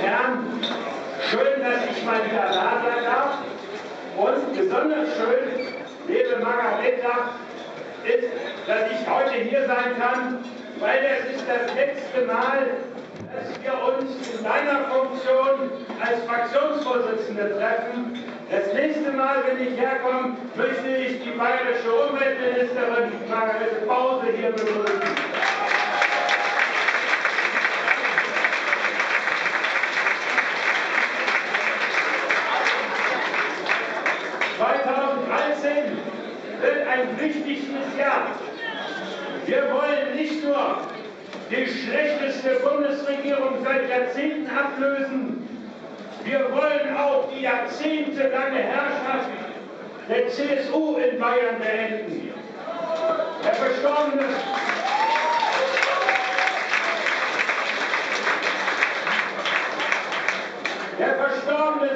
und Herren, schön, dass ich mal wieder da sein darf. Und besonders schön, liebe Margarete, ist, dass ich heute hier sein kann, weil es ist das letzte Mal, dass wir uns in meiner Funktion als Fraktionsvorsitzende treffen. Das nächste Mal, wenn ich herkomme, möchte ich die bayerische Umweltministerin Margarete Bause hier begrüßen. Wichtigstes Jahr. Wir wollen nicht nur die schlechteste Bundesregierung seit Jahrzehnten ablösen, wir wollen auch die jahrzehntelange Herrschaft der CSU in Bayern beenden. Herr Verstorbene,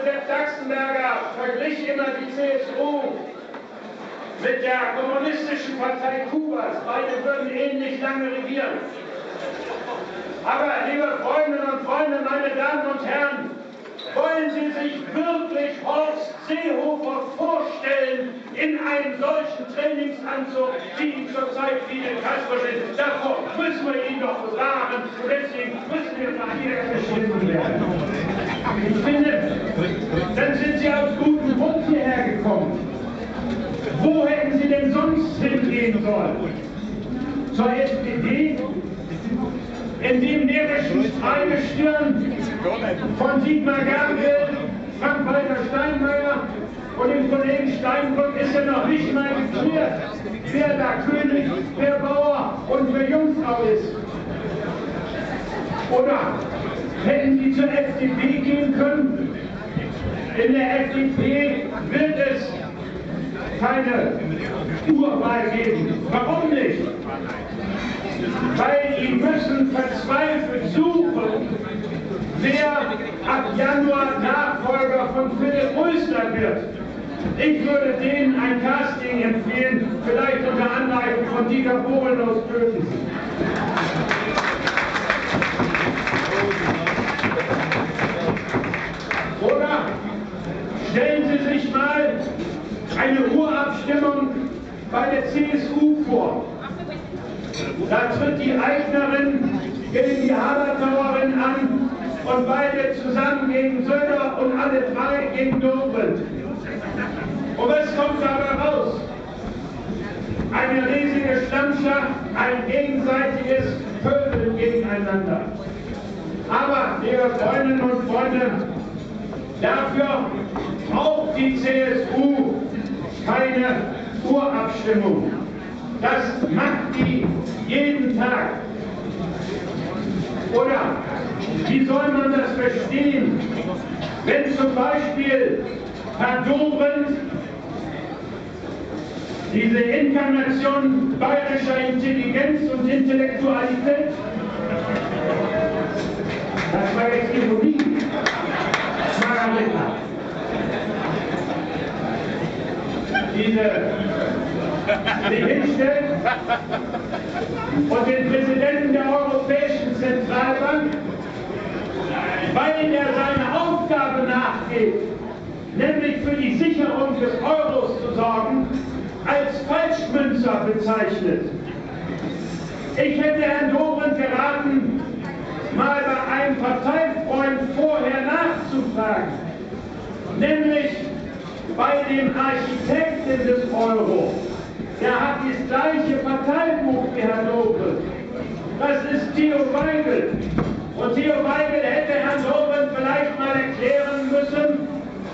Sepp Daxenberger verglich immer die CSU mit der kommunistischen Partei Kubas. Beide würden ähnlich lange regieren. Aber, liebe Freundinnen und Freunde, meine Damen und Herren, wollen Sie sich wirklich Horst Seehofer vorstellen in einem solchen Trainingsanzug, wie ihn zurzeit viele Kreisverstände sind? Davor müssen wir ihn doch bewahren. Und deswegen müssen wir nach jeder geschnitten werden. Ich finde, dann sind Sie aus gutem Grund hierher gekommen. Wo hätten Sie denn sonst hingehen sollen? Zur SPD? In dem närrischen Streigestirn von Sigmar Gabriel, Frank-Walter Steinmeier und dem Kollegen Steinbrück ist ja noch nicht mal geklärt, wer da König, wer Bauer und wer Jungfrau ist. Oder hätten Sie zur FDP gehen können? In der FDP wird es keine Urwahl geben. Warum nicht? Weil die müssen verzweifelt suchen, wer ab Januar Nachfolger von Philipp Röster wird. Ich würde denen ein Casting empfehlen, vielleicht unter Anleitung von Dieter Bohlen aus Böden. Oder stellen Sie sich mal eine Urabstimmung bei der CSU vor. Da tritt die Aignerin gegen die Habertauerin an und beide zusammen gegen Söder und alle drei gegen Dobrindt. Und was kommt dabei raus? Eine riesige Stammschaft, ein gegenseitiges Pöbeln gegeneinander. Aber, liebe Freundinnen und Freunde, dafür braucht die CSU keine Urabstimmung. Das macht die jeden Tag. Oder wie soll man das verstehen, wenn zum Beispiel Herr Dobrindt, diese Inkarnation bayerischer Intelligenz und Intellektualität, das war jetzt Ironie, Margarete, diese sich hinstellt und den Präsidenten der Europäischen Zentralbank, weil er seiner Aufgabe nachgeht, nämlich für die Sicherung des Euros zu sorgen, als Falschmünzer bezeichnet. Ich hätte Herrn Dobrindt geraten, mal bei einem Parteifreund vorher nachzufragen, nämlich bei dem Architekten des Euro. Der hat das gleiche Parteibuch wie Herr Dobrindt. Das ist Theo Weigel. Und Theo Weigel hätte Herrn Dobrindt vielleicht mal erklären müssen,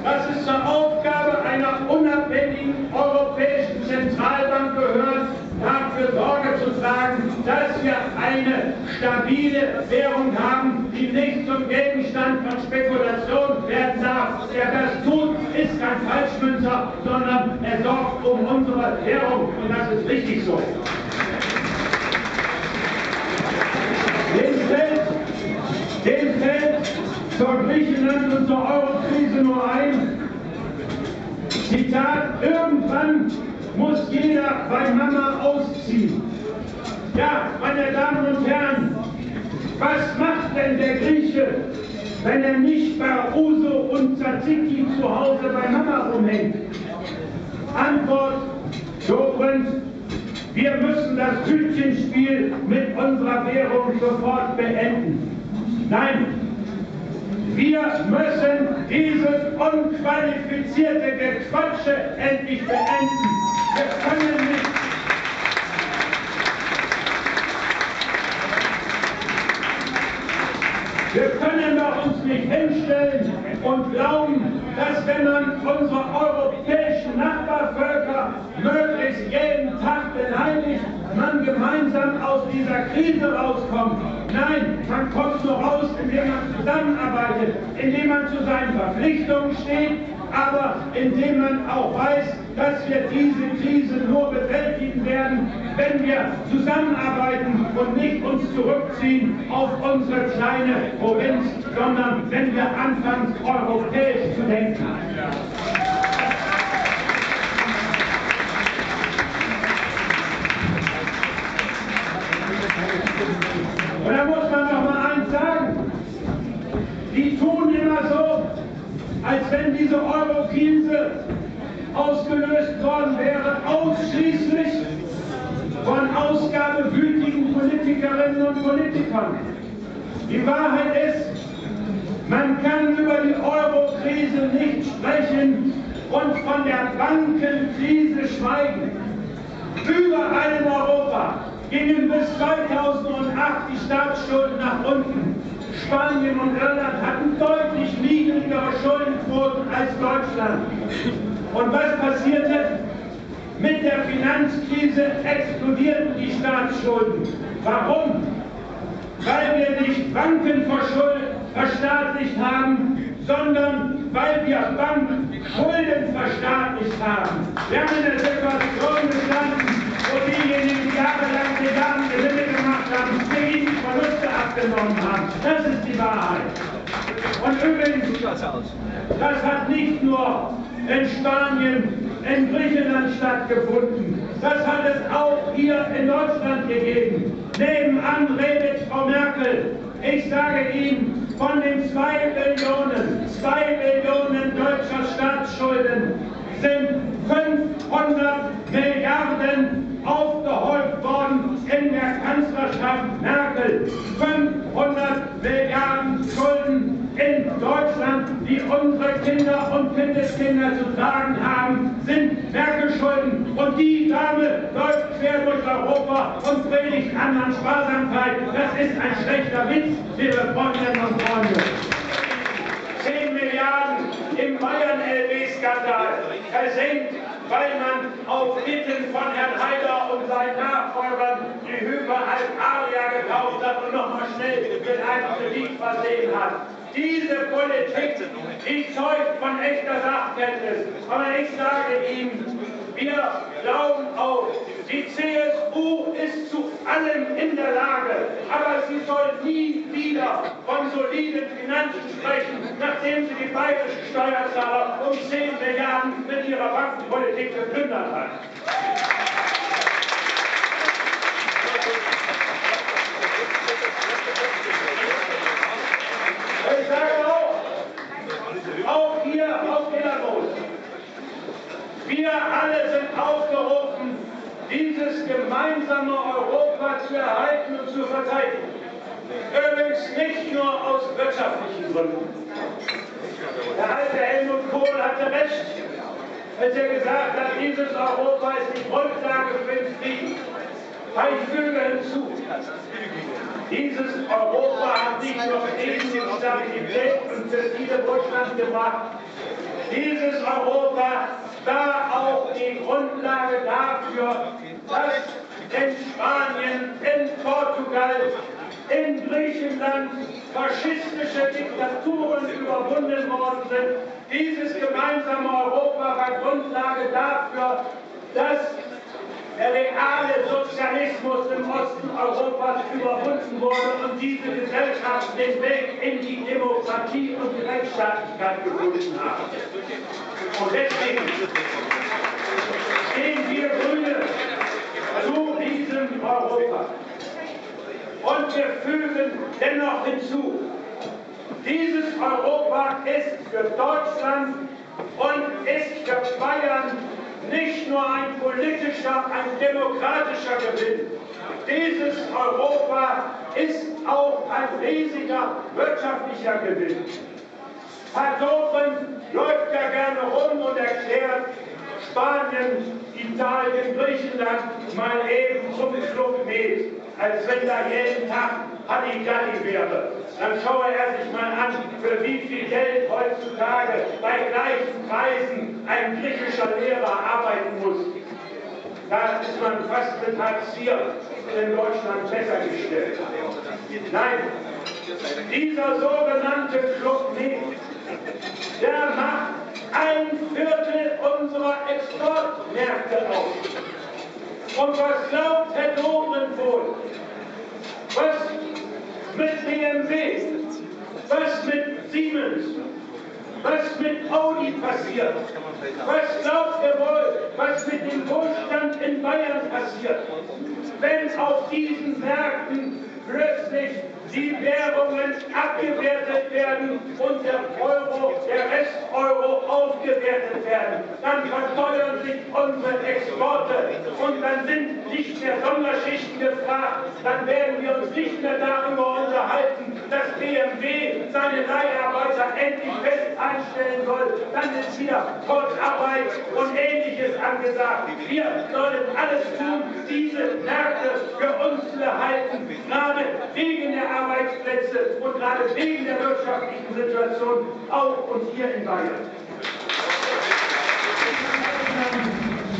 dass es zur Aufgabe einer unabhängigen Europäischen Zentralbank gehört, dafür Sorge zu tragen, dass wir eine stabile Währung haben, die nicht zum Gegenstand von Spekulation werden darf. Wer das tut, ist kein Falschmünzer, sondern er sorgt um unsere Währung. Und das ist richtig so. Dem fällt zur Griechenland und zur Eurokrise nur ein, Zitat, irgendwann muss jeder bei Mama ausziehen. Ja, meine Damen und Herren, was macht denn der Grieche, wenn er nicht bei Uso und Tzatziki zu Hause bei Mama rumhängt? Antwort, Dobrindt, wir müssen das Tütchenspiel mit unserer Währung sofort beenden. Nein, wir müssen dieses unqualifizierte Gequatsche endlich beenden. Wir können nicht. Wir können doch uns nicht hinstellen und glauben, dass wenn man unsere europäischen Nachbarvölker möglichst jeden Tag beleidigt, man gemeinsam aus dieser Krise rauskommt. Nein, man kommt nur raus, indem man zusammenarbeitet, indem man zu seinen Verpflichtungen steht, aber indem man auch weiß, dass wir diese Krise nur bewältigen werden, wenn wir zusammenarbeiten und nicht uns zurückziehen auf unsere kleine Provinz, sondern wenn wir anfangen, europäisch zu denken. Und da muss man noch mal eins sagen, die tun immer so, als wenn diese Euro-Krise ausgelöst worden wäre, ausschließlich von ausgabewütigen Politikerinnen und Politikern. Die Wahrheit ist, man kann über die Euro-Krise nicht sprechen und von der Bankenkrise schweigen. Überall in Europa gingen bis 2008 die Staatsschulden nach unten. Spanien und Irland hatten deutlich niedrigere Schuldenquoten als Deutschland. Und was passierte? Mit der Finanzkrise explodierten die Staatsschulden. Warum? Weil wir nicht Banken verstaatlicht haben, sondern weil wir Bankschulden verstaatlicht haben. Wir haben in der Situation gestanden, wo diejenigen, die jahrelang die Gewinne gemacht haben, die ihnen Verluste abgenommen haben. Das ist die Wahrheit. Und übrigens, das hat nicht nur in Spanien, in Griechenland stattgefunden. Das hat es auch hier in Deutschland gegeben. Nebenan redet Frau Merkel. Ich sage Ihnen, von den 2 Billionen deutscher Staatsschulden sind 500 Milliarden aufgehäuft worden in der Kanzlerschaft Merkel. 500 Milliarden Schulden in Deutschland, die unsere Kinder und Kindeskinder zu tragen haben, sind Merkel-Schulden. Und die Dame läuft quer durch Europa und predigt anderen Sparsamkeit. Das ist ein schlechter Witz, liebe Freundinnen und Freunde. 10 Milliarden im Bayern-LB-Skandal versenkt, weil man auf Bitten von Herrn Haider und seinen Nachfolgern die überall Aria gekauft hat und nochmal schnell mit einem Kredit versehen hat. Diese Politik, die zeugt von echter Sachkenntnis. Aber ich sage Ihnen, wir glauben auch, die CSU ist zu allem in der Lage, aber sie soll nie wieder von soliden Finanzen sprechen, nachdem sie die bayerischen Steuerzahler um 10 Milliarden mit ihrer Bankenpolitik geplündert hat. Ich sage auch hier auf Gillamoos, wir alle sind aufgerufen, dieses gemeinsame Europa zu erhalten und zu verteidigen. Übrigens nicht nur aus wirtschaftlichen Gründen. Der alte Helmut Kohl hatte recht, als er gesagt hat, dieses Europa ist die Grundlage für den Frieden. Aber ich füge hinzu, dieses Europa hat nicht nur Frieden und Stabilität und für viele Wohlstand gebracht. Dieses Europa war auch die Grundlage dafür, dass in Spanien, in Portugal, in Griechenland faschistische Diktaturen überwunden worden sind. Dieses gemeinsame Europa war Grundlage dafür, dass der reale Sozialismus im Osten Europas überwunden wurde und diese Gesellschaft den Weg in die Demokratie und die Rechtsstaatlichkeit gefunden hat. Und deswegen stehen wir Grüne zu diesem Europa. Und wir fügen dennoch hinzu, Dieses Europa ist für Deutschland und ist für Bayern nicht nur ein politischer, ein demokratischer Gewinn. Dieses Europa ist auch ein riesiger wirtschaftlicher Gewinn. Verdoven läuft ja gerne rum und erklärt Spanien, Italien, Griechenland mal eben zum Club mit, als wenn da jeden Tag Halligalli wäre. Dann schaue er sich mal an, für wie viel Geld heutzutage bei gleichen Preisen ein griechischer Lehrer arbeiten muss. Da ist man fast mit Hartz IV in Deutschland besser gestellt. Nein, dieser sogenannte Club nicht, der macht ein Viertel unserer Exportmärkte aus. Und was glaubt Herr Dobrindt wohl? Was mit BMW, was mit Siemens, was mit Audi passiert? Was glaubt ihr wohl, was mit dem Wohlstand in Bayern passiert, wenn auf diesen Märkten plötzlich die Währungen abgewertet werden und der Euro, der Rest-Euro aufgewertet werden? Dann verteuern sich unsere Exporte und dann sind nicht mehr Sonderschichten gefragt. Dann werden wir uns nicht mehr darüber unterhalten, dass BMW seine Leiharbeiter endlich fest einstellen soll. Dann ist wieder Kurzarbeit und Ähnliches angesagt. Wir sollen alles tun, diese Märkte für uns zu erhalten, gerade wegen der Arbeitsplätze und gerade wegen der wirtschaftlichen Situation auch und hier in Bayern.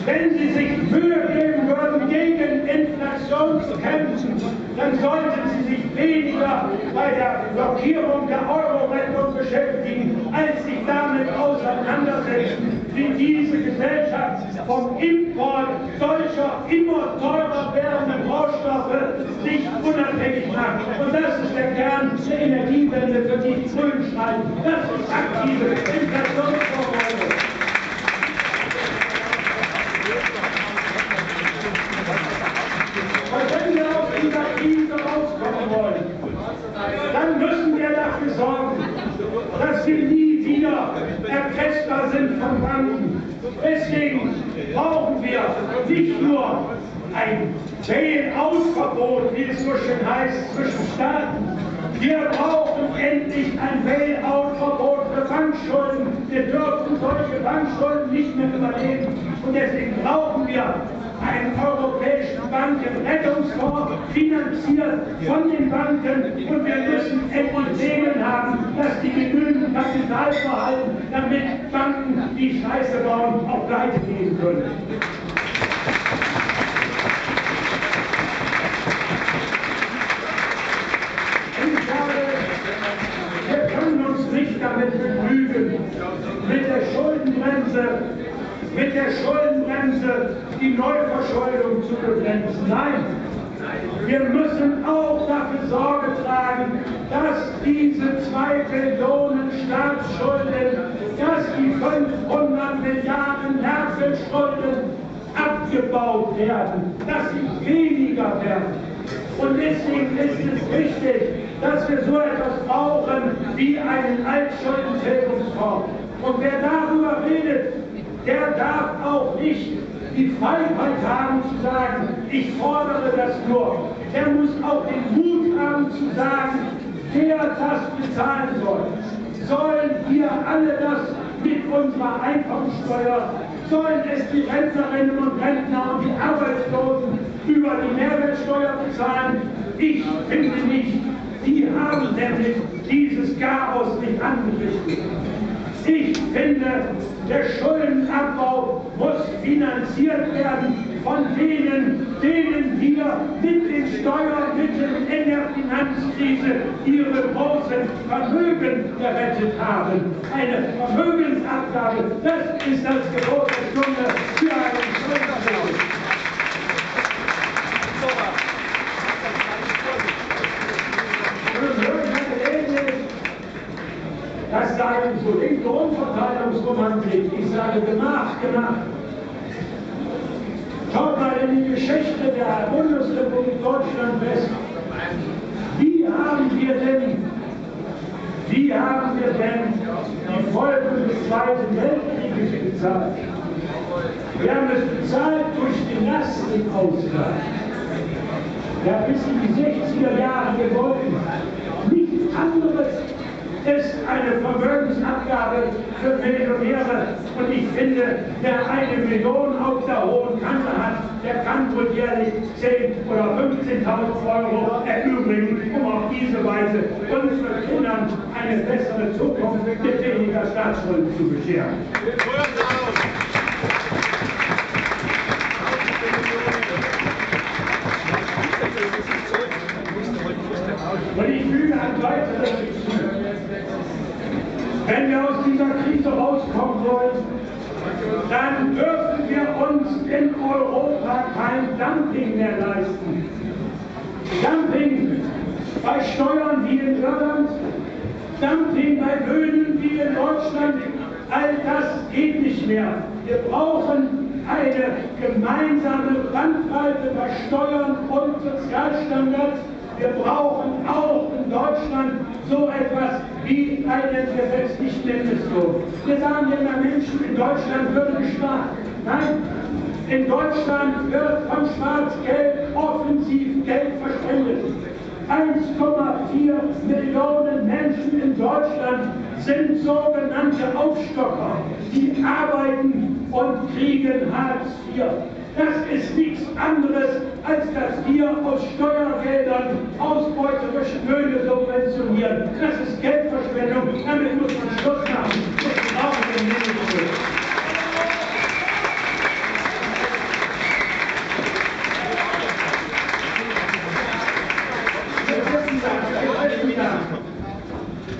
Wenn Sie sich Mühe geben würden, gegen Inflation zu kämpfen, dann sollten Sie sich weniger bei der Blockierung der Euro-Rettung beschäftigen, als sich damit auseinandersetzen, wie diese Gesellschaft vom Import solcher immer teurer werdenden Rohstoffe sich unabhängig macht. Und das ist der Kern der Energiewende, für die die Grünen schreien. Das ist aktive Inflationsvorbereitung. Und wenn wir aus dieser Krise rauskommen wollen, dann müssen wir dafür sorgen, dass wir nie wieder erpressbar sind von Banken. Deswegen brauchen wir nicht nur ein Bail-out-Verbot, wie es so schön heißt, zwischen Staaten. Wir brauchen endlich ein Bail-out-Verbot für Bankschulden. Wir dürfen solche Bankschulden nicht mehr übernehmen. Und deswegen brauchen wir einen europäischen Bankenrettungsfonds, finanziert von den Banken, und wir müssen endlich Regeln haben, dass die genügend Kapital verhalten, damit Banken, die Scheiße bauen, auch pleite gehen können. Ich glaube, wir können uns nicht damit begnügen, mit der Schuldenbremse die Neuverschuldung zu begrenzen. Nein, wir müssen auch dafür Sorge tragen, dass diese 2 Billionen Staatsschulden, dass die 500 Milliarden Merkel-Schulden abgebaut werden, dass sie weniger werden. Und deswegen ist es wichtig, dass wir so etwas brauchen wie einen Altschuldentilgungsfonds. Und wer darüber redet, der darf auch nicht die Feigheit haben zu sagen, ich fordere das nur. Der muss auch den Mut haben zu sagen, wer das bezahlen soll. Sollen wir alle das mit unserer Einkommensteuer? Sollen es die Rentnerinnen und Rentner und die Arbeitslosen über die Mehrwertsteuer bezahlen? Ich finde nicht. Die haben nämlich dieses Chaos nicht angerichtet. Ich finde, der Schuldenabbau muss finanziert werden von denen wir mit den Steuermitteln in der Finanzkrise ihre großen Vermögen gerettet haben. Eine Vermögensabgabe, das ist das Gebot der Stunde für einen Schuldenabbau. Das sagen so linke Umverteilungsromantik. Ich sage gemacht. Schaut mal in die Geschichte der Bundesrepublik Deutschland fest. Wie haben wir denn Wie haben wir denn die Folgen des Zweiten Weltkrieges bezahlt? Wir haben es bezahlt durch den Lastenausgleich, der bis in die 60er Jahre gewollt ist. Nichts anderes ist eine Vermögensabgabe für Millionäre. Und ich finde, wer 1 Million auf der hohen Kante hat, der kann wohl jährlich 10.000 oder 15.000 € erübrigen, um auf diese Weise unseren Kindern eine bessere Zukunft mit weniger Staatsschulden zu bescheren. Und ich füge ein weiteres hinzu. Wenn wir aus dieser Krise rauskommen wollen, dann dürfen wir uns in Europa kein Dumping mehr leisten. Dumping bei Steuern wie in Irland, Dumping bei Löhnen wie in Deutschland, all das geht nicht mehr. Wir brauchen eine gemeinsame Bandbreite bei Steuern und Sozialstandards. Wir brauchen auch in Deutschland so etwas wie einen gesetzlichen Mindestlohn. Wir sagen immer, Menschen in Deutschland würden gespart. Nein, in Deutschland wird vom Schwarzgeld offensiv Geld verschwendet. 1,4 Millionen Menschen in Deutschland sind sogenannte Aufstocker. Die arbeiten und kriegen Hartz IV. Das ist nichts anderes, als dass wir aus Steuergeldern ausbeuterische Löhne subventionieren. Das ist Geldverschwendung, damit muss man Schluss machen. Das brauchen wir nicht.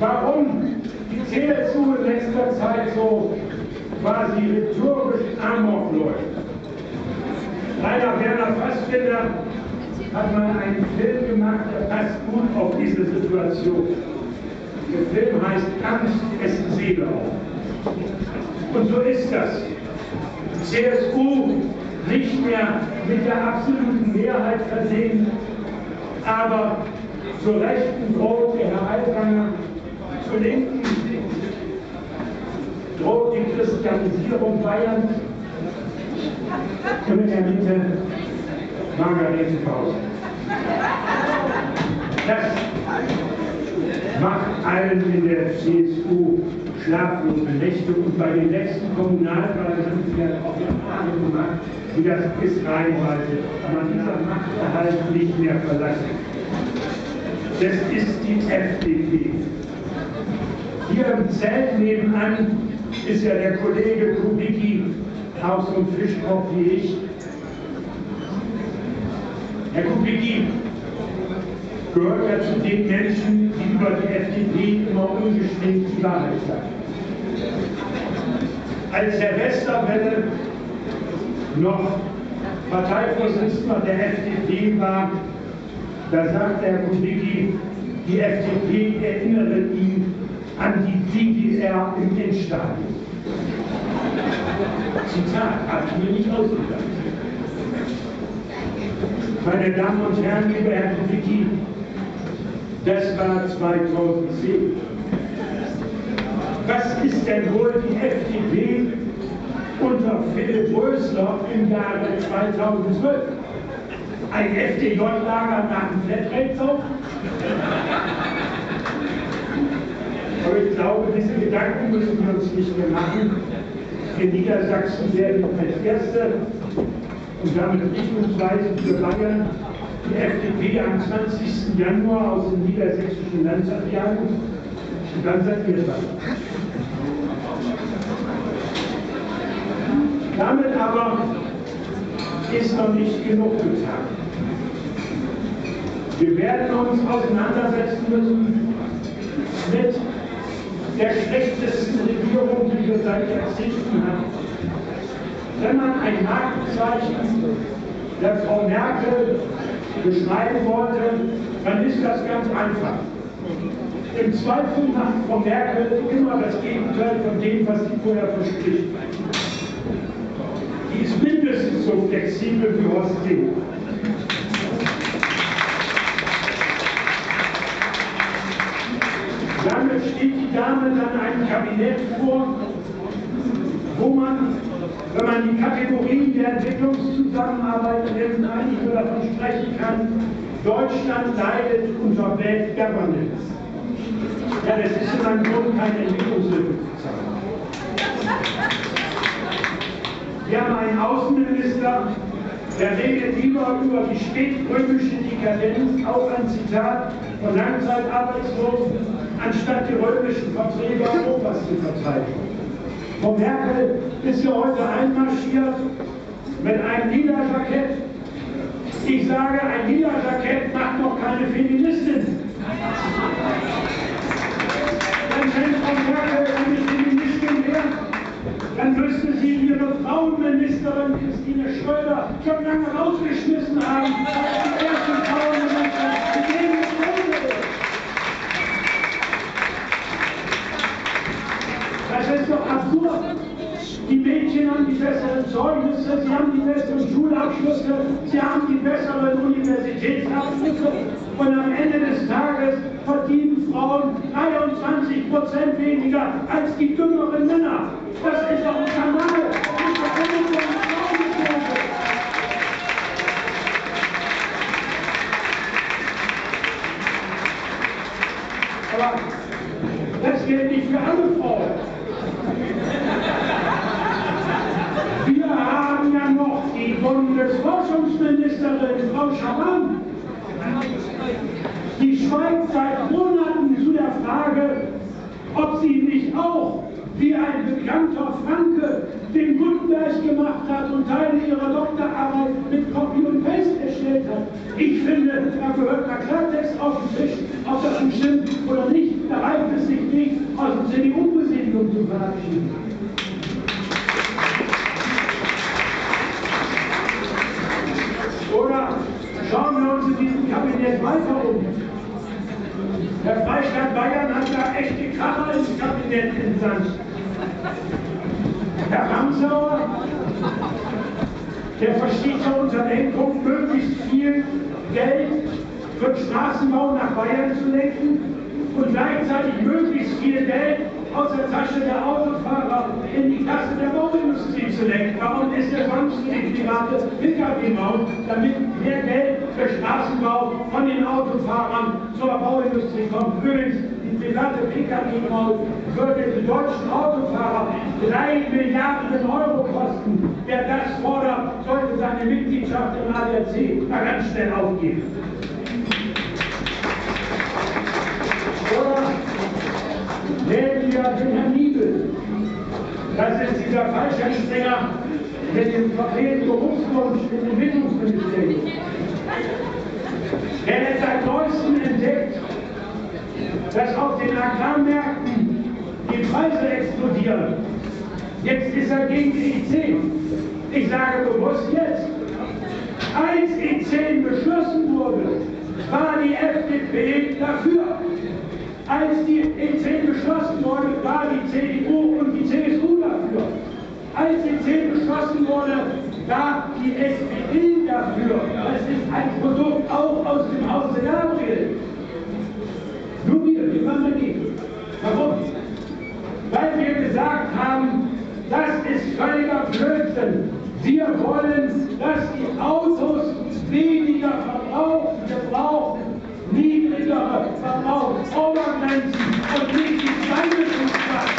Warum die CSU in letzter Zeit so quasi rhetorisch amok läuft? Leider Werner Fassbinder hat mal einen Film gemacht, der passt gut auf diese Situation. Der Film heißt Angst essen Seele auf. Und so ist das. CSU nicht mehr mit der absoluten Mehrheit versehen, aber zur Rechten droht der Herr Altmaier, zur Linken droht die Christianisierung Bayerns. Und in der Mitte Margarete Bause. Das macht allen in der CSU schlaflose Nächte und bei den letzten Kommunalwahlen haben sie ja auch die Frage gemacht, wie das ist reinweise. Man dieser Machterhalt nicht mehr verlassen. Das ist die FDP. Hier im Zelt nebenan ist ja der Kollege Kubicki, auch so ein Fischkopf wie ich. Herr Kubicki gehört ja zu den Menschen, die über die FDP immer ungeschminkt die Wahrheit sagen. Als der Westerwelle noch Parteivorsitzender der FDP war, da sagte Herr Kubicki, die FDP erinnere ihn an die DDR im Endstadium. Zitat, habe ich mir nicht ausgedacht. Meine Damen und Herren, lieber Herr Kubicki, das war 2010. Was ist denn wohl die FDP unter Philipp Rösler im Jahre 2012? Ein FDJ-Lager nach dem Flatrate-Zug? Aber ich glaube, diese Gedanken müssen wir uns nicht mehr machen. In Niedersachsen werden als erste und damit richtungsweise für Bayern die FDP am 20. Januar aus dem niedersächsischen Landtag jagen und dann seid ihr dran. Damit aber ist noch nicht genug getan. Wir werden uns auseinandersetzen müssen mit der schlechtesten Regierung, die wir seit Jahrzehnten haben. Wenn man ein Markenzeichen der Frau Merkel beschreiben wollte, dann ist das ganz einfach. Im Zweifel macht Frau Merkel immer das Gegenteil von dem, was sie vorher verspricht. Die ist mindestens so flexibel wie Horst Seehofer. Damit steht Kabinettskurs, wo man, wenn man die Kategorien der Entwicklungszusammenarbeit nimmt, eigentlich nur davon sprechen kann, Deutschland leidet unter Bad Governance. Ja, das ist in meinem Grunde keine Entwicklungshilfe. Wir haben einen Außenminister, der redet lieber über die spätrömische Dekadenz, auch ein Zitat von Langzeitarbeitslosen, anstatt die römischen Verträge Europas zu verteidigen. Frau Merkel ist ja heute einmarschiert mit einem Lila-Jackett. Ich sage, ein Lila-Jackett macht noch keine Feministin. Wenn Frau Merkel eine Feministin wäre, dann müsste sie ihre Frauenministerin Christine Schröder schon lange rausgeschmissen haben, als die erste Frauenministerin gegeben wurde. Das ist doch absurd. Die Mädchen haben die besseren Zeugnisse, sie haben die besseren Schulabschlüsse, sie haben die besseren Universitätsabschlüsse und am Ende des Tages verdienen Frauen 23% weniger als die dümmeren Männer. Das ist doch ein Skandal. Das ist doch eine Frauenquote. Aber das gilt nicht für alle Frauen. Wir haben ja noch die Bundesforschungsministerin Frau Schamann. Die schweigt seit Monaten zu der Frage, ob sie nicht auch, wie ein bekannter Franke, den Gutenberg gemacht hat und Teile ihrer Doktorarbeit mit Copy und Paste erstellt hat. Ich finde, da gehört der Klartext auf den Tisch, ob das nun stimmt oder nicht. Da reicht es sich nicht, aus dem CDU-Präsidium zu verabschieden. Oder schauen wir uns in diesem Kabinett weiter um. Der Freistaat Bayern hat da echte Kracher ins Kabinett entsandt. Herr Ramsauer, der versteht zur Unterlenkung, möglichst viel Geld für den Straßenbau nach Bayern zu lenken und gleichzeitig möglichst viel Geld aus der Tasche der Autofahrer in die Kasse der Bauindustrie zu lenken. Warum ist der Samstag private Pkw-Maut, damit mehr Geld für Straßenbau von den Autofahrern zur Bauindustrie kommt? Übrigens, die private Pkw-Maut würde die deutschen Autofahrer 3 Milliarden Euro kosten. Wer das fordert, sollte seine Mitgliedschaft im ADAC mal ganz schnell aufgeben. Nehmen wir den Herrn Niebel. Das ist dieser Fallschirmspringer mit dem verfehlten Berufswunsch im Entwicklungsministerium. Er hat seit Neuestem entdeckt, dass auf den Agrarmärkten die Preise explodieren. Jetzt ist er gegen die E10. Ich sage bewusst jetzt. Als E10 beschlossen wurde, war die FDP dafür. Als die E10 beschlossen wurde, war die CDU und die CSU dafür. Als die E10 beschlossen wurde, war die SPD dafür. Das ist ein Produkt auch aus dem Hause Gabriel. Nur wir waren dagegen. Warum? Weil wir gesagt haben, das ist völliger Blödsinn. Wir wollen, dass die Autos weniger verbrauchen. Niedrigere Verbrauch, Obergrenzen und nicht die Schweinezustand.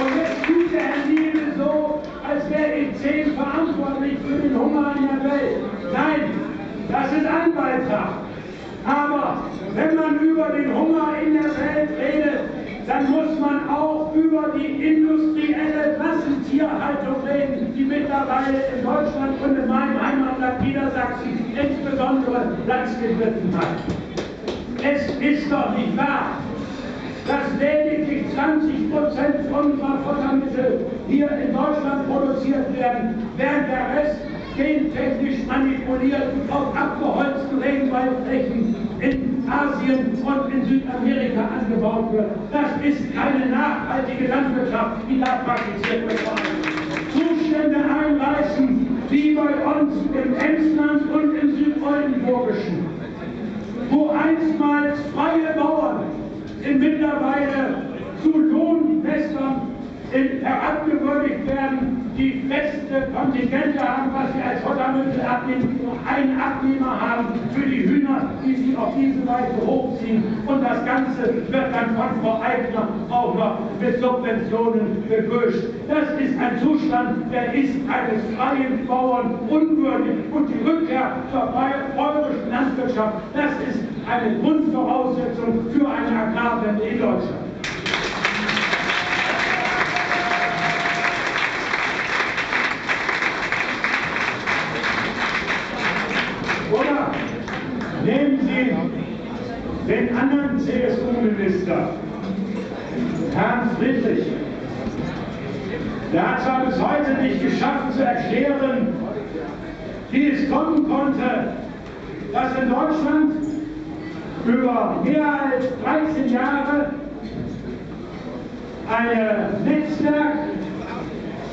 Und jetzt tut der Herr Niebel so, als wäre E10 verantwortlich für den Hunger in der Welt. Nein, das ist ein Beitrag. Aber wenn man über den Hunger in der Welt redet, dann muss man auch über die industrielle Massentierhaltung reden, die mittlerweile in Deutschland und in meinem Heimatland Niedersachsen insbesondere Platz gegriffen hat. Es ist doch nicht wahr, dass lediglich 20% unserer Futtermittel hier in Deutschland produziert werden, während der Rest gentechnisch manipuliert auf abgeholzten Regenwaldflächen in Asien und in Südamerika angebaut wird. Das ist keine nachhaltige Landwirtschaft, die da praktiziert wird. Zustände einreißen, wie bei uns im Emsland und im Südoldenburgischen. einstmals freie Bauern sind mittlerweile zu Lohnfestern herabgewürdigt werden, die feste Kontingente haben, was sie als Futtermittel abnehmen, nur einen Abnehmer haben für die Hühner, die sie auf diese Weise hochziehen. Und das Ganze wird dann von Frau Aigner auch noch mit Subventionen begrüßt. Das ist ein Zustand, der ist eines freien Bauern unwürdig. Und die Rückkehr zur bäuerischen Landwirtschaft, das ist eine Grundvoraussetzung für eine Agrarwende in Deutschland. Oder nehmen Sie den anderen CSU-Minister, Herrn Friedrich. Der hat zwar bis heute nicht geschafft zu erklären, wie es kommen konnte, dass in Deutschland über mehr als 13 Jahre ein Netzwerk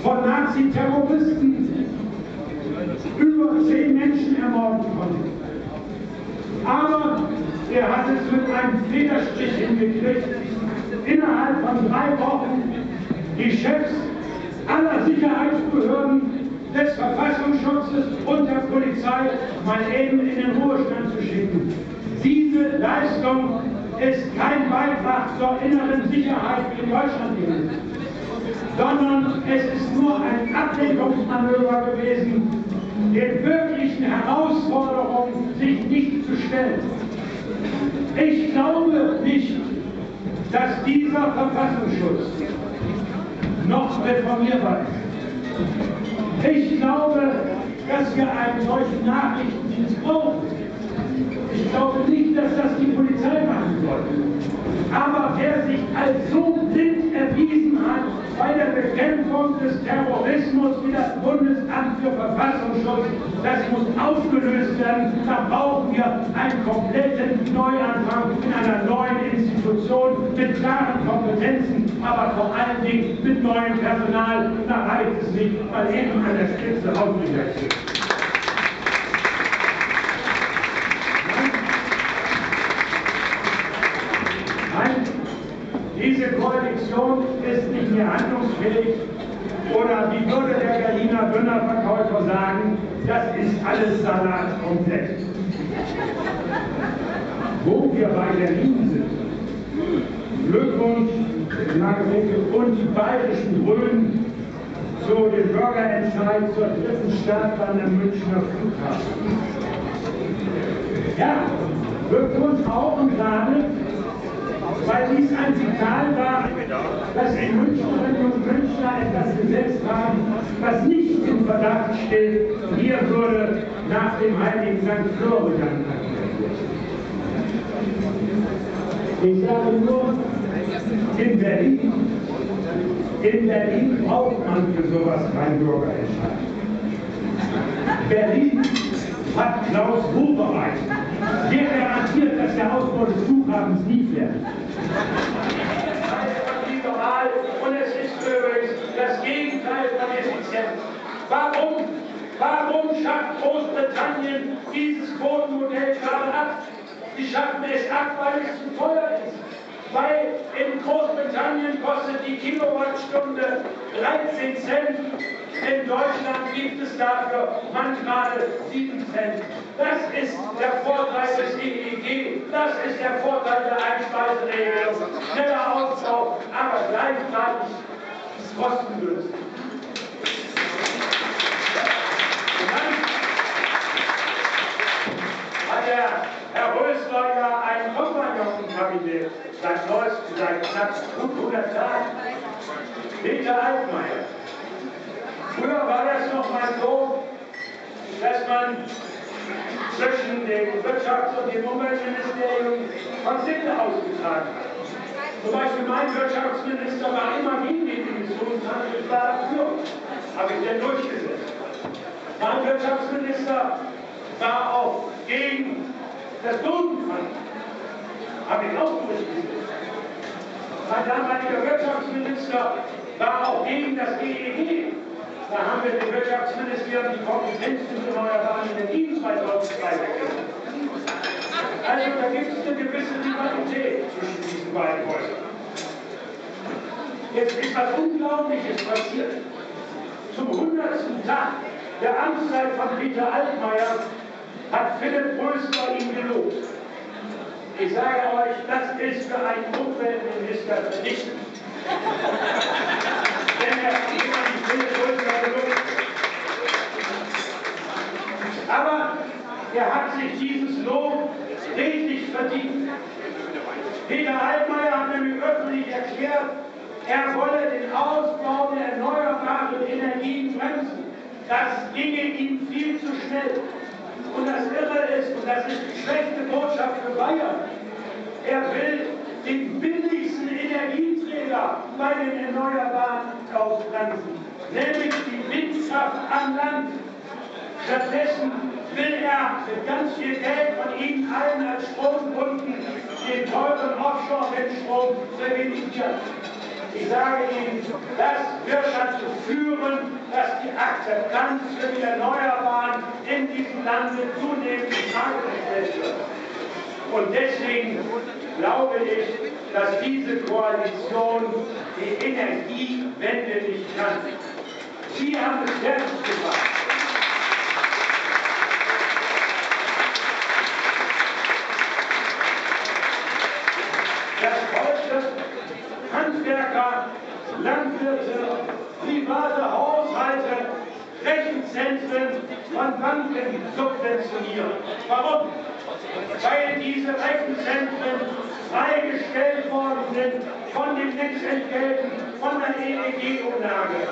von Nazi-Terroristen über 10 Menschen ermorden konnte. Aber er hat es mit einem Federstrich hingekriegt, innerhalb von 3 Wochen die Chefs aller Sicherheitsbehörden, des Verfassungsschutzes und der Polizei mal eben in den Ruhestand zu schicken. Diese Leistung ist kein Beitrag zur inneren Sicherheit in Deutschland gewesen, sondern es ist nur ein Ablenkungsmanöver gewesen, den wirklichen Herausforderungen sich nicht zu stellen. Ich glaube nicht, dass dieser Verfassungsschutz noch reformierbar ist. Ich glaube, dass wir einen solchen Nachrichtendienst brauchen. Ich glaube nicht, dass das die Polizei machen sollte. Aber wer sich als so blind erwiesen hat bei der Bekämpfung des Terrorismus wie das Bundesamt für Verfassungsschutz, das muss aufgelöst werden. Da brauchen wir einen kompletten Neuanfang in einer neuen Institution mit klaren Kompetenzen, aber vor allen Dingen mit neuem Personal. Da reicht es nicht, weil eben an der Spitze aufgelöst wird. Diese Koalition ist nicht mehr handlungsfähig, oder wie würde der Berliner Dönerverkäufer sagen, das ist alles Salat und Sekt. Wo wir bei Berlin sind, Glückwunsch, Margarete und die bayerischen Grünen zu dem Bürgerentscheid zur 3. Startbahn am Münchner Flughafen. Ja, Glückwunsch auch und gerade, weil dies ein Signal war, dass die Münchnerinnen und Münchner etwas gesetzt haben, was nicht im Verdacht steht, hier würde nach dem heiligen St. Florian. Ich sage nur, in Berlin braucht man für sowas kein Bürgerentscheid. Berlin hat Klaus Wowereit. Der garantiert, dass der Ausbau des Flughafens nie fährt. Liberal und es ist übrigens das Gegenteil von Effizienz. Warum schafft Großbritannien dieses Quotenmodell gerade ab? Sie schaffen es ab, weil es zu teuer ist. Weil in Großbritannien kostet die Kilowattstunde 13 Cent. In Deutschland gibt es dafür manchmal 7 Cent. Das ist der Vorteil des EEG, das ist der Vorteil der Einspeiseregelung. Schneller Ausbau, aber gleichzeitig ist kostengünstig. Hat der Herr Rösler ja einen Kompagnon im Kabinett seit neuestem, seit knapp 500 Tagen. Peter Altmaier. Früher war das noch mal so, dass man zwischen dem Wirtschafts- und dem Umweltministerium Konflikte ausgetragen hat. Zum Beispiel mein Wirtschaftsminister war immer gegen den Emissionshandel, ich war dafür, habe ich denn durchgesetzt. Mein Wirtschaftsminister war auch gegen das Dosenpfand, habe ich auch durchgesetzt. Mein damaliger Wirtschaftsminister war auch gegen das EEG. Da haben wir dem Wirtschaftsministerium die Kompetenzen für erneuerbare Energien 2002 ergeben. Also da gibt es eine gewisse Rivalität zwischen diesen beiden Häusern. Jetzt ist was Unglaubliches passiert. Zum 100. Tag der Amtszeit von Peter Altmaier hat Philipp Röster ihn gelobt. Ich sage euch, das ist für einen Umweltminister vernichtend. Denn er hat jemanden Philipp Röster gelobt. Aber er hat sich dieses Lob redlich verdient. Peter Altmaier hat nämlich öffentlich erklärt, er wolle den Ausbau der erneuerbaren Energien bremsen. Das ginge ihm viel zu schnell. Und das Irre ist, und das ist die schlechte Botschaft für Bayern, er will den billigsten Energieträger bei den Erneuerbaren ausbremsen, nämlich die Windkraft am Land. Stattdessen will er mit ganz viel Geld von Ihnen allen als Stromkunden den teuren Offshore-Windstrom verbilligen. Ich sage Ihnen, das wird dazu führen, dass die Akzeptanz für die Erneuerbaren in diesem Lande zunehmend in Frage gestellt wird. Und deswegen glaube ich, dass diese Koalition die Energiewende nicht kann. Sie haben es selbst gemacht. Das Volk, Handwerker, Landwirte, private Haushalte, Rechenzentren von Banken subventionieren. Warum? Weil diese Rechenzentren freigestellt worden sind von den Netzentgelten, von der EEG-Umlage.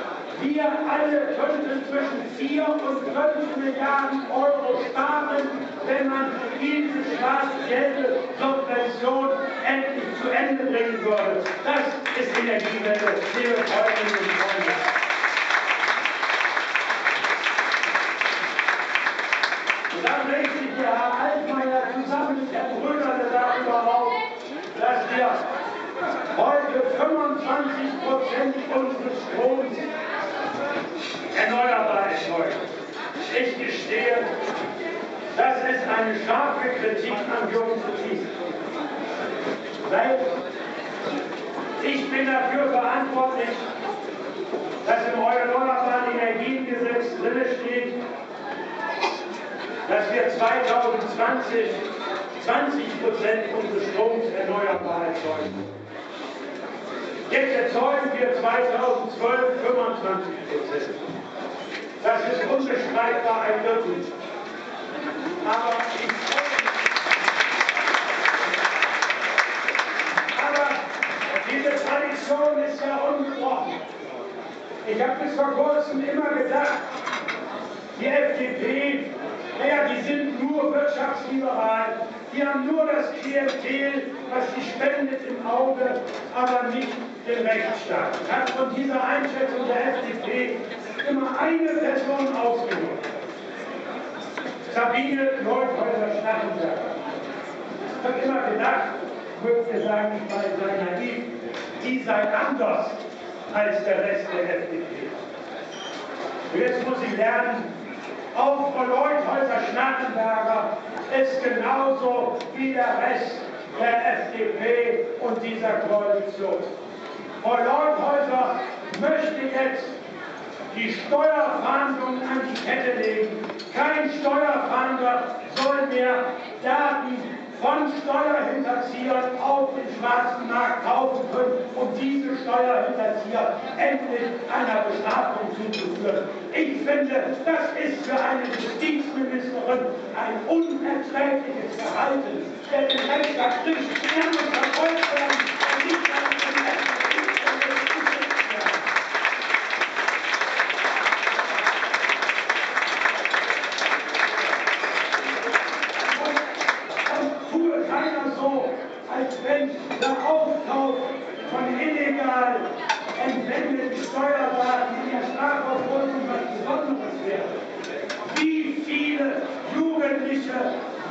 Wir alle könnten zwischen 4 und 5 Milliarden Euro sparen, wenn man diese staatsgeldliche Subvention endlich zu Ende bringen würde. Das ist Energiewende, liebe Freundinnen und Freunde. Und dann regt sich der Herr Altmaier zusammen mit Herrn Röder darüber auf, dass wir heute 25% unseres Stroms erneuerbar erzeugen. Ich gestehe, das ist eine scharfe Kritik an Jürgen Friedrich. Ich bin dafür verantwortlich, dass im Erneuerbaren Energiengesetz drin steht, dass wir 2020 20% unseres Stroms erneuerbar erzeugen. Jetzt erzeugen wir 2012 25%. Das ist unbestreitbar ein Glück. Aber diese Tradition ist ja ungebrochen. Ich habe bis vor kurzem immer gedacht, die FDP, naja, die sind nur wirtschaftsliberal, die haben nur das Klientel, was sie spendet im Auge, aber nicht den Rechtsstaat. Ich habe von dieser Einschätzung der FDP immer eine Person ausgenommen. Sabine Leuthäuser-Schnackenberger. Ich habe immer gedacht, mögt ihr sagen, ich sei naiv, die sei anders als der Rest der FDP. Und jetzt muss ich lernen, auch Frau Leuthäuser-Schnackenberger ist genauso wie der Rest der FDP und dieser Koalition. Frau Leuthäuser möchte jetzt die Steuerfahndung an die Kette legen. Kein Steuerfahnder soll mehr Daten von Steuerhinterziehern auf dem schwarzen Markt kaufen können, um diese Steuerhinterzieher endlich einer Bestrafung zuzuführen. Ich finde, das ist für eine Justizministerin ein unerträgliches Verhalten, der den Rechtsstaat nicht verfolgt werden und nicht an den Rechtsstaat. Der Aufkauf von illegal entwendeten Steuerdaten in der Strafverfolgung was Besonderes wäre. Wie viele Jugendliche,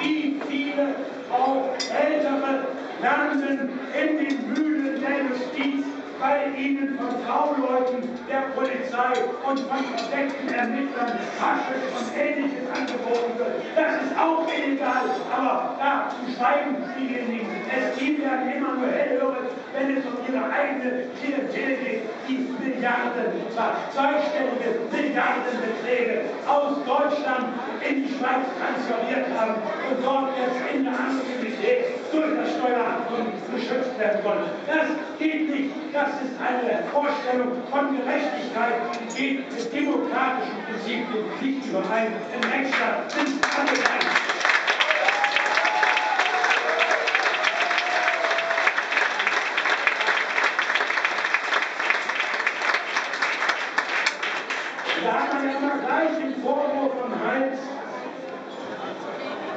wie viele auch Ältere landen in den Mühlen der Justiz weil ihnen von Trauleuten der Polizei und von versteckten Ermittlern Haschisch und Ähnliches angeboten wird. Das ist auch illegal, aber da schweigen diejenigen. Es gibt ja immer nur Hellhörer, wenn es um ihre eigene Klientel geht, die Milliarden, zweistellige Milliardenbeträge aus Deutschland in die Schweiz transferiert haben und dort jetzt in der Anonymität durch das Steueramt geschützt werden wollen. Das geht nicht. Das ist eine Vorstellung von Gerechtigkeit, die geht mit demokratischen Prinzipien nicht überein. Im Rechtsstaat sind alle gleich.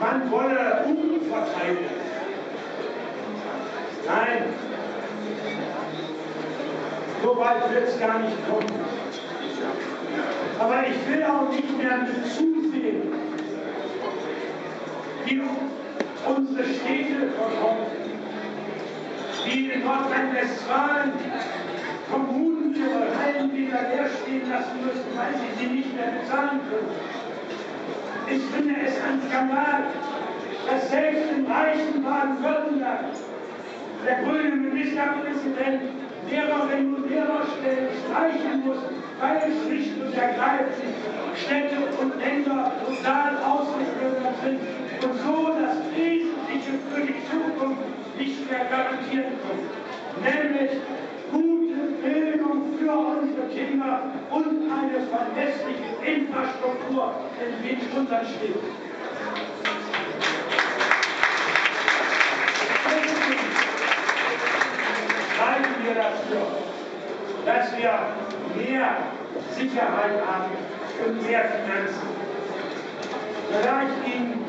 Man wolle Unverteidigung. Nein, so weit wird es gar nicht kommen. Aber ich will auch nicht mehr zusehen, wie unsere Städte verkommen, wie in Nordrhein-Westfalen Kommunen ihre Hallen wieder leer stehen lassen müssen, weil sie nicht mehr bezahlen können. Ich finde es ein Skandal, dass selbst im reichen Baden-Württemberg der grüne Ministerpräsident Lehrerinnen und Lehrerstellen streichen muss, weil es schlicht und ergreifend Städte und Länder total ausgeschlossen sind und so das Wesentliche für die Zukunft nicht mehr garantieren können. Nämlich gute Bildung für unsere Kinder und eine verlässliche Infrastruktur in Windstunden steht. Deswegen schreiben wir dafür, dass wir mehr Sicherheit haben und mehr Finanzen. Vielleicht Ihnen,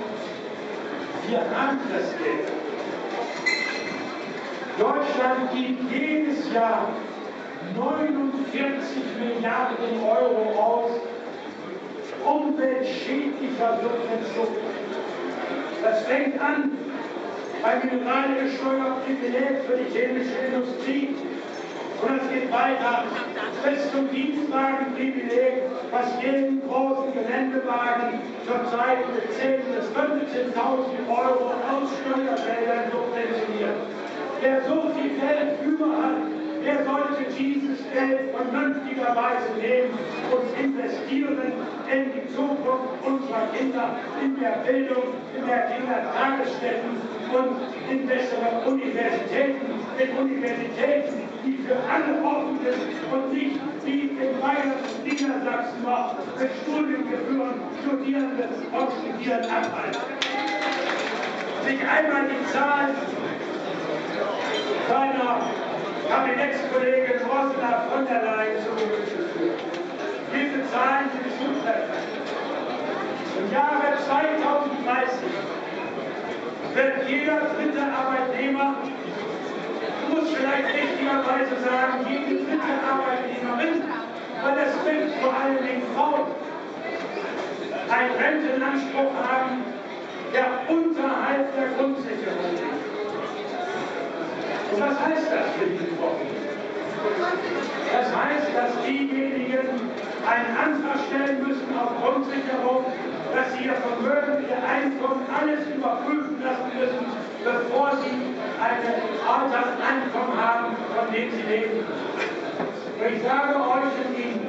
wir haben das Geld. Deutschland gibt jedes Jahr 49 Milliarden Euro aus umweltschädlicher Subventionen. Das fängt an beim Mineralölsteuerprivileg für die chemische Industrie und es geht weiter bis zum Dienstwagenprivileg, was jeden großen Geländewagen zurzeit mit 10.000 bis 15.000 Euro aus Steuergeldern subventioniert. Wer so viel Geld überall, wer sollte dieses Geld vernünftigerweise nehmen und investieren in die Zukunft unserer Kinder, in der Bildung, in der Kindertagesstätten und in besseren Universitäten, mit Universitäten, die für alle offen sind und nicht wie in Bayern und Niedersachsen noch mit Studiengebühren Studierende und Studierende abhalten. Sich einmal die Zahl seiner Kabinettskollegin Grossler von der Leyen zu Gemüte führen. Diese Zahlen sind zutreffen. Im Jahre 2030 wird jeder dritte Arbeitnehmer, ich muss vielleicht richtigerweise sagen, jede dritte Arbeitnehmerin, weil das sind vor allen Dingen Frauen, einen Rentenanspruch haben, der unterhalb der Grundsicherung liegt. Und was heißt das für die Betroffenen? Das heißt, dass diejenigen einen Antrag stellen müssen auf Grundsicherung, dass sie ihr Vermögen, ihr Einkommen, alles überprüfen lassen müssen, bevor sie ein Einkommen haben, von dem sie leben. Und ich sage euch und Ihnen,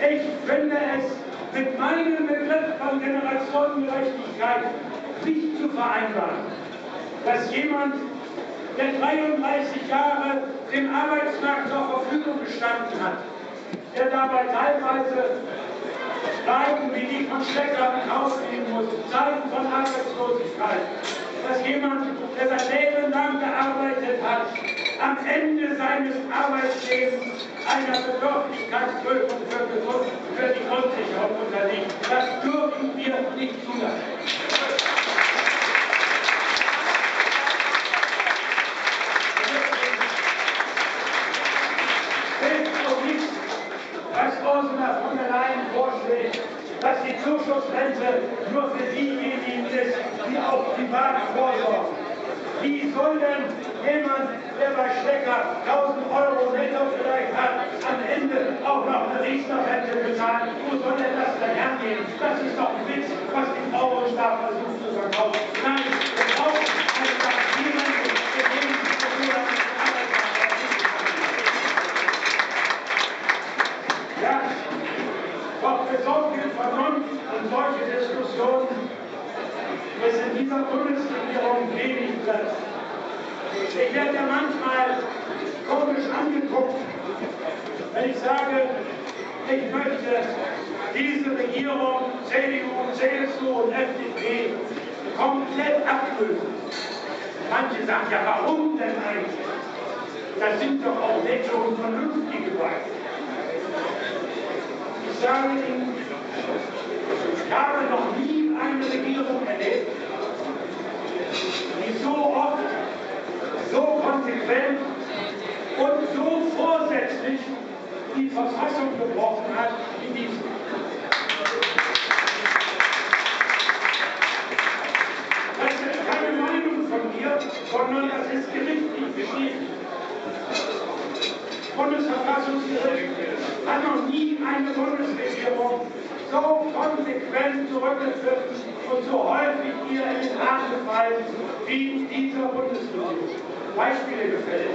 ich finde es mit meinem Begriff von Generationengerechtigkeit nicht zu vereinbaren, dass jemand, der 33 Jahre dem Arbeitsmarkt zur Verfügung gestanden hat, der dabei teilweise Leiden wie die von Schlecker ausnehmen muss, Zeiten von Arbeitslosigkeit, dass jemand, der sein Leben lang gearbeitet hat, am Ende seines Arbeitslebens einer Bedürftigkeitsprüfung für die Grundsicherung unterliegt. Das dürfen wir nicht zulassen. Ursula von der Leyen vorschlägt, dass die Zuschussrente nur für diejenigen ist, die auch privat vorsorgen. Wie soll denn jemand, der bei Schlecker 1.000 € netto vielleicht hat, am Ende auch noch eine Riester-Rente bezahlt, wo soll denn das denn hergehen? Das ist doch ein Witz, was die Eurostar versucht zu verkaufen. Nein, wir brauchen einfach jemanden, der dem die Ja, doch besorgt wird Vernunft an solche Diskussionen, dass in dieser Bundesregierung wenig Platz. Ich werde ja manchmal komisch angeguckt, wenn ich sage, ich möchte diese Regierung, CDU, CSU und FDP, komplett ablösen. Manche sagen, ja warum denn eigentlich? Das sind doch auch nette und vernünftige Leute. Ich sage Ihnen, ich habe noch nie eine Regierung erlebt, die so oft, so konsequent und so vorsätzlich die Verfassung gebrochen hat wie diese. Das ist keine Meinung von mir, sondern das ist gerichtlich beschrieben. Bundesverfassungsgericht hat noch nie eine Bundesregierung so konsequent zurückgeführt und so häufig hier in den Arm gefallen wie in dieser Bundesregierung. Beispiele gefällt.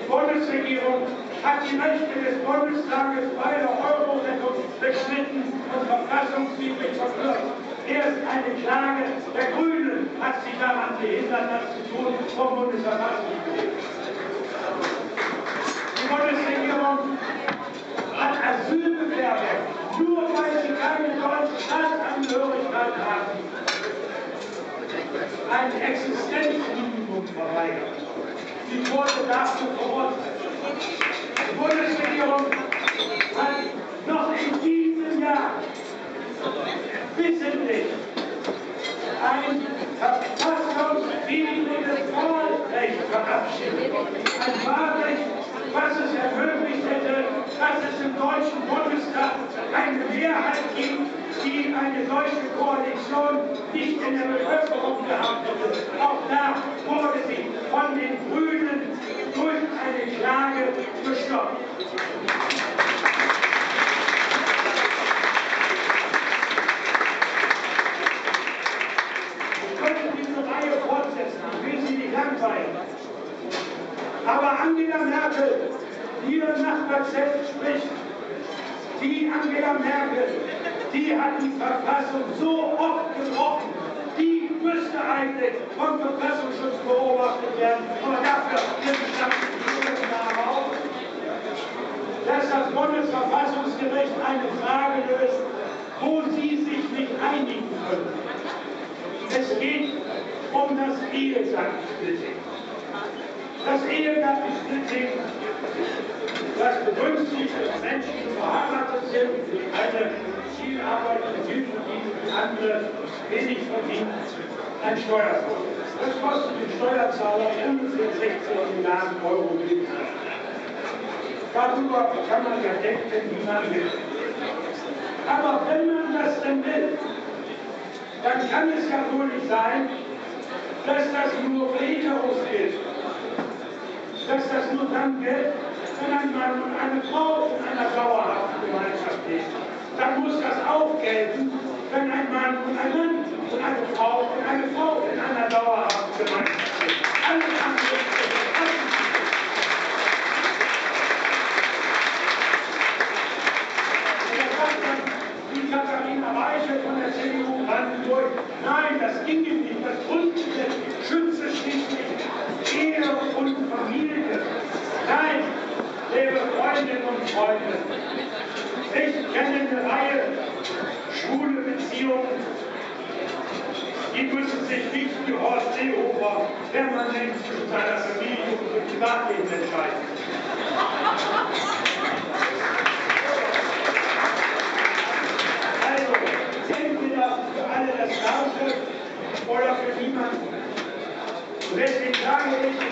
Die Bundesregierung hat die Rechte des Bundestages bei der Euro-Rettung beschnitten und verfassungswidrig verkürzt. Erst eine Klage der Grünen hat sich daran gehindert, das zu tun vom Bundesverfassungsgericht. Die Bundesregierung hat Asylbewerber, nur weil sie keine deutsche Staatsangehörigkeit haben, ein Existenzminimum verweigert. Die Quote dafür verurteilt. Die Bundesregierung hat noch in diesem Jahr wissentlich ein verfassungswidriges Wahlrecht verabschiedet. Ein Wahlrecht, was es ermöglicht hätte, dass es im Deutschen Bundestag eine Mehrheit gibt, die eine solche Koalition nicht in der Bevölkerung gehabt hätte. Auch da wurde sie von den Grünen durch eine Klage gestoppt. Wir können diese Reihe fortsetzen, ich will sie nicht langweilen. Aber Angela Merkel, ihr Nachbar selbst spricht, die Angela Merkel, die hat die Verfassung so oft gebrochen, die müsste eigentlich vom Verfassungsschutz beobachtet werden, aber dafür wird die Staatsregierung auf, dass das Bundesverfassungsgericht eine Frage löst, wo sie sich nicht einigen können. Es geht um das Ehegattensplitting. Das Ehegattensplitting, das begünstigt, dass Menschen, die verheiratet sind, eine viel arbeitende Hilfe bieten, andere wenig verdienen, ein Steuerfonds. Das kostet den Steuerzahler ungefähr 16 Milliarden € im Jahr. Darüber kann man ja denken, wie man will. Aber wenn man das denn will, dann kann es ja wohl nicht sein, dass das nur Regelungsgeld ist. Dass das nur dann gilt, wenn ein Mann und eine Frau in einer dauerhaften Gemeinschaft leben. Dann muss das auch gelten, wenn ein Mann und ein Mann und eine Frau in einer dauerhaften Gemeinschaft leben. Alles andere ist die Katharina Weiche von der CDU Brandenburg. Nein, das ging ihm nicht. Das Grundgesetz schützt schließlich Ehe und Familie. Nein, liebe Freundinnen und Freunde, ich kenne eine Reihe schwule Beziehungen, die müssen sich nicht wie Horst Seehofer permanent zwischen seiner Familie und dem Privatleben entscheiden. Also, entweder für alle das Gleiche oder für niemanden. Und deswegen sage ich,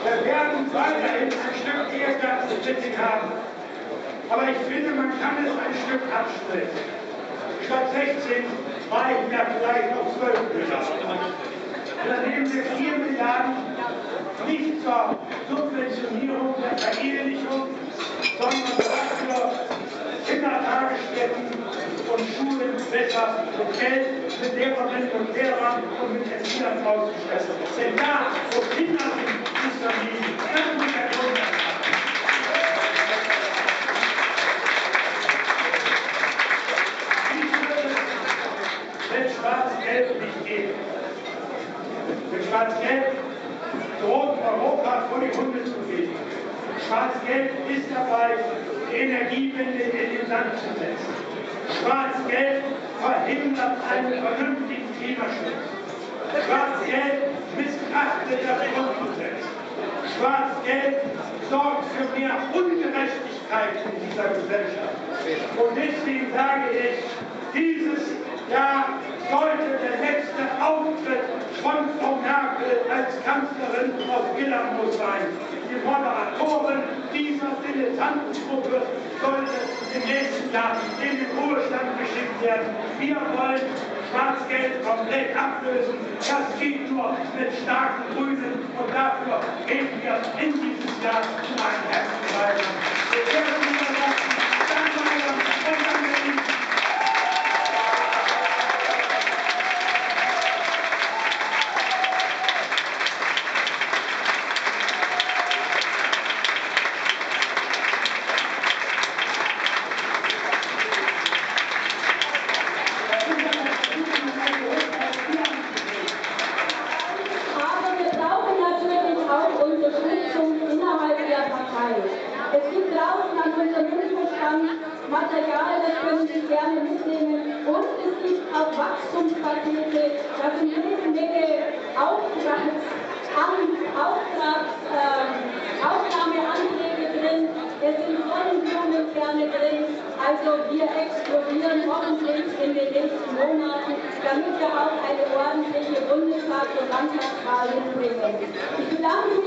wir werden weiterhin ein Stück Ehegattensplitting haben. Aber ich finde, man kann es ein Stück absprechen. Statt 16 war ich ja vielleicht noch 12 gesagt. Ende 4 Milliarden nicht zur Subventionierung der Verehelichung, sondern dafür Kindertagesstätten und Schulen besser und Geld mit Lehrerinnen und Lehrern und mit Erziehern auszuschließen. Denn da, wo Kinder sind, ist Familie. Das ist der Grund. Schwarz-Gelb nicht geben. Mit Schwarz-Gelb droht Europa vor die Hunde zu gehen. Schwarz-Gelb ist dabei, die Energiewende in den Sand zu setzen. Schwarz-Gelb verhindert einen vernünftigen Klimaschutz. Schwarz-Gelb missachtet das Grundgesetz. Schwarz-Gelb sorgt für mehr Ungerechtigkeit in dieser Gesellschaft. Und deswegen sage ich, dieses Jahr sollte der letzte Auftritt von Frau Merkel als Kanzlerin auf Gillamoos sein. Die Moderatorin dieser Dilettantengruppe sollte im nächsten Jahr in den Ruhestand geschickt werden. Wir wollen Schwarzgeld komplett ablösen. Das geht nur mit starken Grünen und dafür geben wir in dieses Jahr einen herzlichen Beitrag. Damit wir auch eine ordentliche Bundestags- und Landtagswahl hinbringen. Ich bedanke